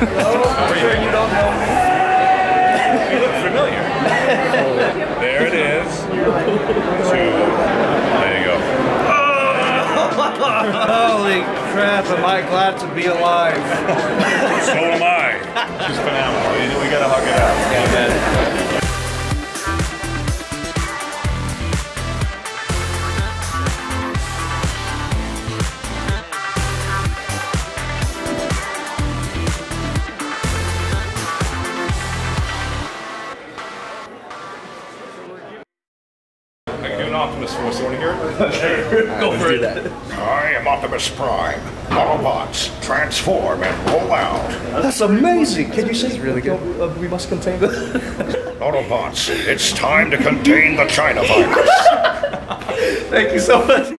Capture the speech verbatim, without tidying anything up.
I'm sure you don't know me. You look familiar. There it is. Two. There you go. Holy crap, am I glad to be alive. So am I. Just phenomenal. We gotta hug it out. Yeah, man. Optimus Force, you want to hear it? Sure. Go for it. I am Optimus Prime. Autobots, transform and roll out. That's amazing. Can you say it's really good? Uh, we must contain the Autobots. It's time to contain the China virus. Thank you so much.